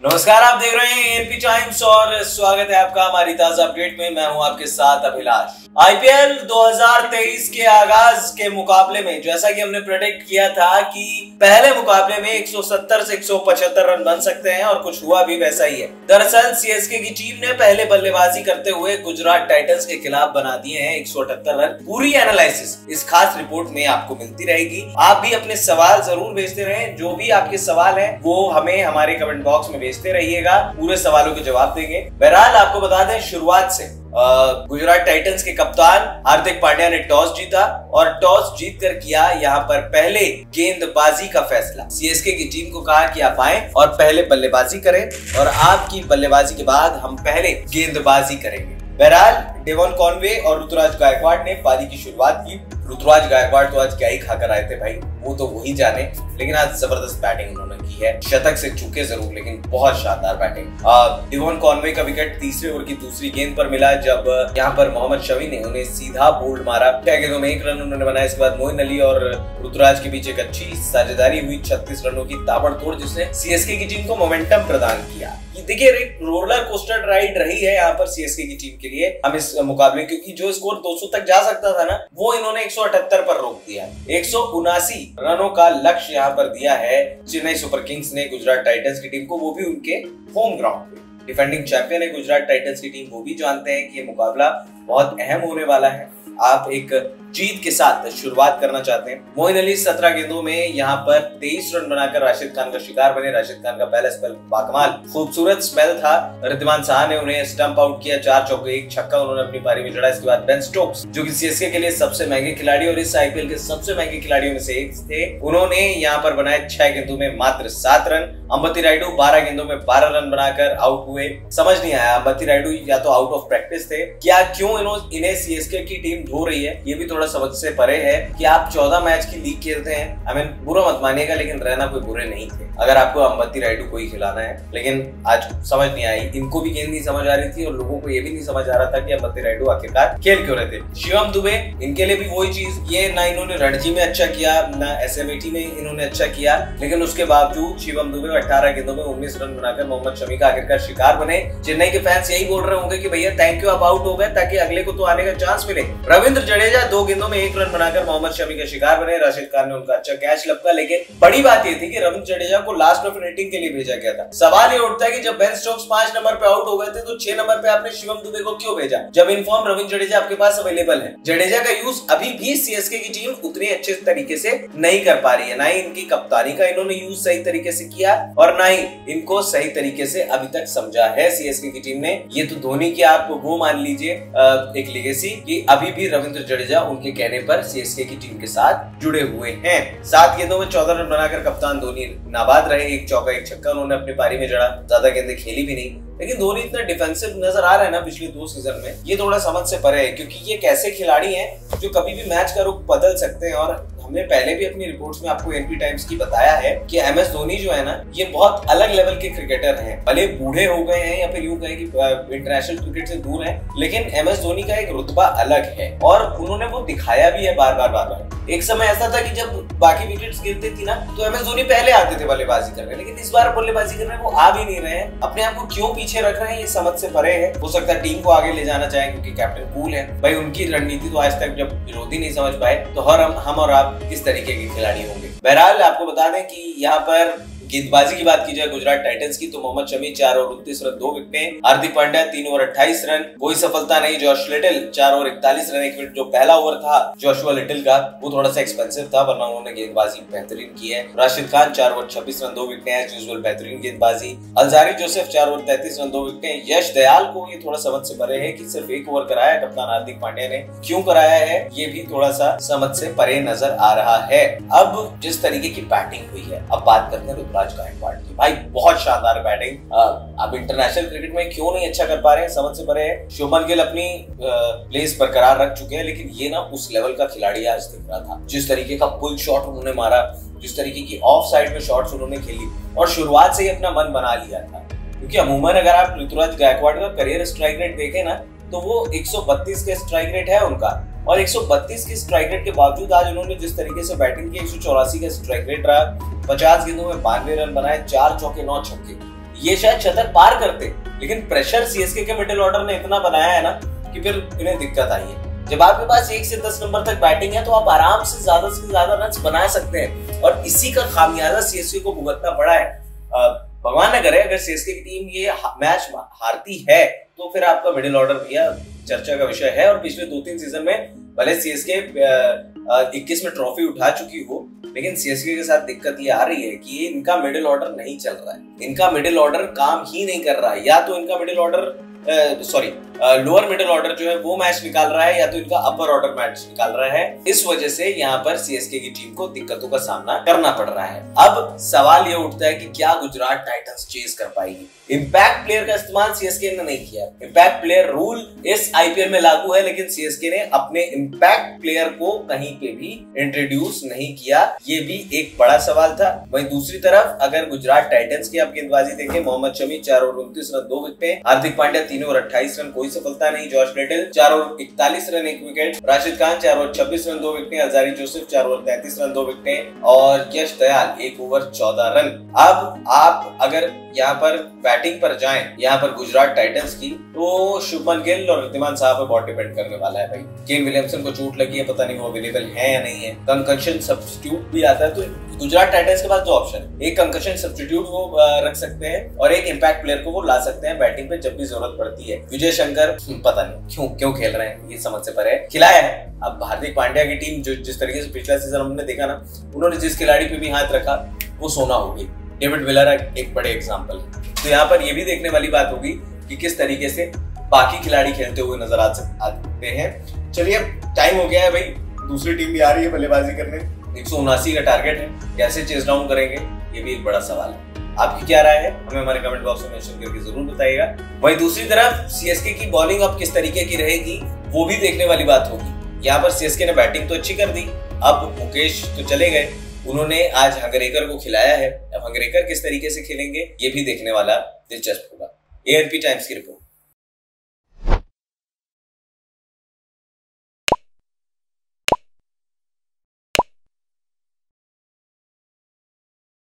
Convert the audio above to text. नमस्कार, आप देख रहे हैं एनपी टाइम्स और स्वागत है आपका हमारी ताजा अपडेट में। मैं हूं आपके साथ अभिलाष। आईपीएल 2023 के आगाज के मुकाबले में जैसा कि हमने प्रेडिक्ट किया था कि पहले मुकाबले में 170 से 175 रन बन सकते हैं और कुछ हुआ भी वैसा ही है। दरअसल सीएसके की टीम ने पहले बल्लेबाजी करते हुए गुजरात टाइटंस के खिलाफ बना दिए हैं 178 रन। पूरी एनालिसिस इस खास रिपोर्ट में आपको मिलती रहेगी। आप भी अपने सवाल जरूर भेजते रहे, जो भी आपके सवाल है वो हमें हमारे कमेंट बॉक्स में भेजते रहिएगा, पूरे सवालों के जवाब देंगे। बहरहाल आपको बता दें, शुरुआत से गुजरात टाइटंस के कप्तान हार्दिक पांड्या ने टॉस जीता और टॉस जीतकर किया यहाँ पर पहले गेंदबाजी का फैसला। सीएसके की टीम को कहा कि आप आए और पहले बल्लेबाजी करें और आपकी बल्लेबाजी के बाद हम पहले गेंदबाजी करेंगे। बहरहाल डेवन कॉनवे और ऋतुराज गायकवाड ने पारी की शुरुआत की। ऋतुराज गायकवाड तो आज क्या ही खाकर आए थे भाई, वो तो वही जाने, लेकिन आज जबरदस्त बैटिंग उन्होंने की है। शतक से चूके जरूर, लेकिन बहुत शानदार बैटिंग। डिवॉन कॉनवे का विकेट तीसरे ओवर की दूसरी गेंद पर मिला, जब यहाँ पर मोहम्मद शमी ने उन्हें सीधा बोल्ड मारा। 6 गेंदों में 1 रन उन्होंने बनाया। इसके बाद मोहित अली और ऋतुराज के बीच एक अच्छी साझेदारी हुई, 36 रनों की ताबड़तोड़, जिसने सीएसके की टीम को मोमेंटम प्रदान किया। देखिये, एक रोलर कोस्टर राइड रही है यहाँ पर सीएसके की टीम के लिए हम इस मुकाबले, क्योंकि जो स्कोर 200 तक जा सकता था ना, वो इन्होंने 178 पर रोक दिया। 179 रनों का लक्ष्य यहाँ पर दिया है चेन्नई सुपर किंग्स ने गुजरात टाइटंस की टीम को, वो भी उनके होम ग्राउंड पे। डिफेंडिंग चैंपियन है गुजरात टाइटंस की टीम, वो भी जानते हैं कि ये मुकाबला बहुत अहम होने वाला है। आप एक जीत के साथ शुरुआत करना चाहते हैं। मोइन अली 17 गेंदों में यहाँ पर 23 रन बनाकर राशिद खान का शिकार बने। राशिद खान का पहला स्पेल बाकमाल, खूबसूरत स्मेल था। रिद्धिमान शाह ने उन्हें स्टंप आउट किया, 4 चौके 1 छक्का उन्होंने अपनी पारी में जड़ा। इसके बाद बेन स्टोक्स, जो कि सीएसके के लिए सबसे महंगे खिलाड़ी और इस आईपीएल के सबसे महंगे खिलाड़ियों में से एक थे, उन्होंने यहाँ पर बनाए 6 गेंदों में मात्र 7 रन। अंबती रायडू 12 गेंदों में 12 रन बनाकर आउट हुए। समझ नहीं आया, अंबती रायडू या तो आउट ऑफ प्रैक्टिस थे या क्यों इन्हें सीएसके की टीम धो रही है, ये भी थोड़ा समझ से परे है। कि आप 14 मैच की लीग खेलते हैं, आई मीन बुरा मत मानिएगा, लेकिन रहना कोई बुरे नहीं थे अगर आपको अंबती रायडू को ही खिलाना है। लेकिन आज समझ नहीं आई, इनको भी गेंद नहीं समझ आ रही थी और लोगों को ये भी नहीं समझ आ रहा था कि अंबती रायडू आखिरकार खेल क्यों रहे थे। शिवम दुबे, इनके लिए भी वही चीज, ये ना इन्होंने रणजी में अच्छा किया ना एसएमटी में इन्होंने अच्छा किया, लेकिन उसके बावजूद शिवम दुबे 18 गेंदों में 19 रन बनाकर मोहम्मद शमी का आखिरकार शिकार बने। चेन्नई के फैंस यही बोल रहे होंगे कि भैया थैंक यू, आप आउट हो गए ताकि अगले को तो आने का चांस मिले। रविंद्र जडेजा 2 गेंदों में 1 रन बनाकर मोहम्मद शमी का शिकार बने। राशिद खान ने उनका अच्छा कैच लपका, लेकिन बड़ी बात यह थी कि रविंद्र जडेजा को लास्ट में फील्डिंग के लिए भेजा गया था। सवाल ये उठता है कि जब बेन स्टोक्स 5 नंबर पे आउट हो गए थे तो 6 नंबर पे आपने शिवम दुबे को क्यों भेजा, जब इनफॉर्म रविंद्र जडेजा आपके पास अवेलेबल है। जडेजा का यूज अभी भी सीएसके की टीम उतने अच्छे तरीके से नहीं कर पा रही है, ना ही इनकी कप्तानी का इन्होंने यूज सही तरीके से किया और ना ही इनको सही तरीके से अभी तक समझा है सीएसके की टीम ने। ये तो धोनी की आप वो मान लीजिए एक लेगेसी कि अभी भी रविंद्र जडेजा उनके कहने पर सीएसके की टीम के साथ जुड़े हुए हैं। 7 गेंदों में 14 रन बनाकर कप्तान धोनी नाबाद रहे, 1 चौका 1 छक्का उन्होंने अपनी पारी में जड़ा। ज्यादा गेंदे खेली भी नहीं, लेकिन धोनी इतना डिफेंसिव नजर आ रहा है ना पिछले 2 सीजन में, ये थोड़ा समझ से परे है, क्योंकि ये कैसे खिलाड़ी हैं जो कभी भी मैच का रुख बदल सकते हैं। और हमने पहले भी अपनी रिपोर्ट्स में आपको एनपी टाइम्स की बताया है कि एमएस धोनी जो है ना, ये बहुत अलग लेवल के क्रिकेटर हैं। भले बूढ़े हो गए हैं या फिर यूं कहें कि इंटरनेशनल क्रिकेट से दूर है, लेकिन एमएस धोनी का एक रुतबा अलग है और उन्होंने वो दिखाया भी है बार बार। एक समय ऐसा था कि जब बाकी विकेट्स गिरती थी ना तो एमएस धोनी पहले आते थे बल्लेबाजी करने, लेकिन इस बार बल्लेबाजी करने वो आ भी नहीं रहे हैं। अपने आप को क्यों पीछे रख रहे हैं ये समझ से परे है। हो सकता है टीम को आगे ले जाना चाहे क्योंकि कैप्टन कूल है भाई, उनकी रणनीति तो आज तक जब विरोधी नहीं समझ पाए तो हम और आप किस तरीके के खिलाड़ी होंगे। बहरहाल आपको बता दें कि यहाँ पर गेंदबाजी की बात की जाए गुजरात टाइटंस की तो मोहम्मद शमी 4 ओवर 29 रन 2 विकेटें, हार्दिक पांड्या 3 ओवर 28 रन कोई सफलता नहीं, Josh Little 4 over 41 run 1 wicket. जो पहला ओवर था जोशुआ लिटिल का वो थोड़ा सा एक्सपेंसिव था, वरना उन्होंने गेंदबाजी बेहतरीन की है। राशिद खान 4 ओवर 26 रन 2 विकेटें, एज यूजुअल बेहतरीन गेंदबाजी। अलजारी जोसेफ 4 ओवर 33 रन 2 विकेटें। यश दयाल को ये थोड़ा समझ से परे है कि सिर्फ 1 ओवर कराया कप्तान हार्दिक पांड्या ने, क्यों कराया है ये भी थोड़ा सा समझ से परे नजर आ रहा है। अब जिस तरीके की बैटिंग हुई है, अब बात करते हैं गायकवाड़ की, भाई बहुत शानदार बैटिंग। अब इंटरनेशनल क्रिकेट में क्यों नहीं अच्छा कर पा रहे हैं समझ से परे है। शुभमन गिल अपनी प्लेस बरकरार रख चुके हैं, लेकिन ये ना उस लेवल का खिलाड़ी आज दिख रहा था। जिस तरीके का पुल शॉट उन्होंने मारा, जिस तरीके की ऑफ साइड में शॉट्स उन्होंने खेली और शुरुआत से ही अपना मन बना लिया था, क्योंकि अमूमन अगर आप ऋतुराज गायकवाड़ का करियर स्ट्राइक रेट देखें ना तो वो 132 के स्ट्राइक रेट है उनका, और 132 की स्ट्राइक रेट के बावजूद आज उन्होंने जिस तरीके से बैटिंग की 184 का स्ट्राइक रेट रहा, 50 गेंदों में 92 रन बनाए, 4 चौके 9 छक्के, ये शायद 76 पार करते, लेकिन प्रेशर सीएसके के मिडिल ऑर्डर ने इतना बनाया है ना कि फिर इन्हें दिक्कत आई है। जब आपके पास 1 से 10 नंबर तक बैटिंग है तो आप आराम से ज्यादा रन बना सकते हैं और इसी का खामियाजा सीएसके को भुगतना पड़ा है। भगवान न करे अगर सीएसके की टीम ये मैच हारती है तो फिर आपका मिडिल ऑर्डर भी चर्चा का विषय है। और पिछले 2-3 सीजन में भले सीएसके 21 में ट्रॉफी उठा चुकी हो, लेकिन सीएसके के साथ दिक्कत ये आ रही है कि इनका मिडिल ऑर्डर नहीं चल रहा है, इनका मिडिल ऑर्डर काम ही नहीं कर रहा है। या तो इनका middle order lower middle order जो है वो मैच निकाल रहा है, या तो इनका अपर ऑर्डर मैच निकाल रहा है। इस वजह से यहाँ पर सीएसके की टीम को दिक्कतों का सामना करना पड़ रहा है। अब सवाल यह उठता है कि क्या गुजरात टाइटंस चेज कर पाएगी। इम्पैक्ट प्लेयर का इस्तेमाल सीएसके ने नहीं किया। इम्पैक्ट प्लेयर रूल इस आईपीएल में लागू है, लेकिन सीएसके ने अपने इम्पैक्ट प्लेयर को कहीं पे भी इंट्रोड्यूस नहीं किया, ये भी एक बड़ा सवाल था। वहीं दूसरी तरफ अगर गुजरात टाइटंस की आप गेंदबाजी देखें, Mohammed Shami 4 over 29 run 2 wicket, Hardik Pandya 3 over 28 run कोई सफलता नहीं, George Little 4 over 41 run 1 wicket, Rashid Khan 4 over 26 run 2 विकेटें, अलजारी जोसेफ 4 ओवर 33 रन 2 विकेटें और यश दयाल 1 ओवर 14 रन। अब आप अगर यहाँ पर बैटिंग पर जाएं यहाँ पर गुजरात टाइटंस की, तो शुभमन गिल और ऋद्धिमान शाह पर बहुत डिपेंड करने वाला है भाई। केन विलियमसन को चोट लगी है, पता नहीं वो अवेलेबल है या नहीं है, कंकशन सब्स्टिट्यूट भी आता है। तो गुजरात टाइटंस के पास 2 ऑप्शन, एक कंकशन सब्स्टिट्यूट वो रख सकते हैं और एक इम्पैक्ट प्लेयर को वो ला सकते हैं बैटिंग पे जब भी जरूरत पड़ती है। विजय शंकर पता नहीं क्यों खेल रहे हैं, ये समझ से परे है, खिलाया है। अब हार्दिक पांड्या की टीम जिस तरीके से पिछला सीजन हमने देखा ना, उन्होंने जिस खिलाड़ी पे भी हाथ रखा वो सोना हो गई। डेविड विलर एक बड़े एग्जाम्पल है। तो यहाँ पर यह भी देखने वाली बात होगी कि किस तरीके से बाकी खिलाड़ी खेलते हुए नजर आते हैं। चलिए टाइम हो गया है भाई, दूसरी टीम भी आ रही है बल्लेबाजी करने। 179 का टारगेट है, कैसे चेज डाउन करेंगे ये भी एक बड़ा सवाल है। आपकी क्या राय है हमें हमारे कमेंट बॉक्स में मेंशन करके जरूर बताइएगा। वहीं दूसरी तरफ सीएसके की बॉलिंग अब किस तरीके की रहेगी वो भी देखने वाली बात होगी। यहाँ पर सीएसके ने बैटिंग तो अच्छी कर दी, अब मुकेश तो चले गए, उन्होंने आज हंगरेकर को खिलाया है। अब हंगरेकर किस तरीके से खेलेंगे ये भी देखने वाला दिलचस्प होगा। एएनपी टाइम्स की रिपोर्ट।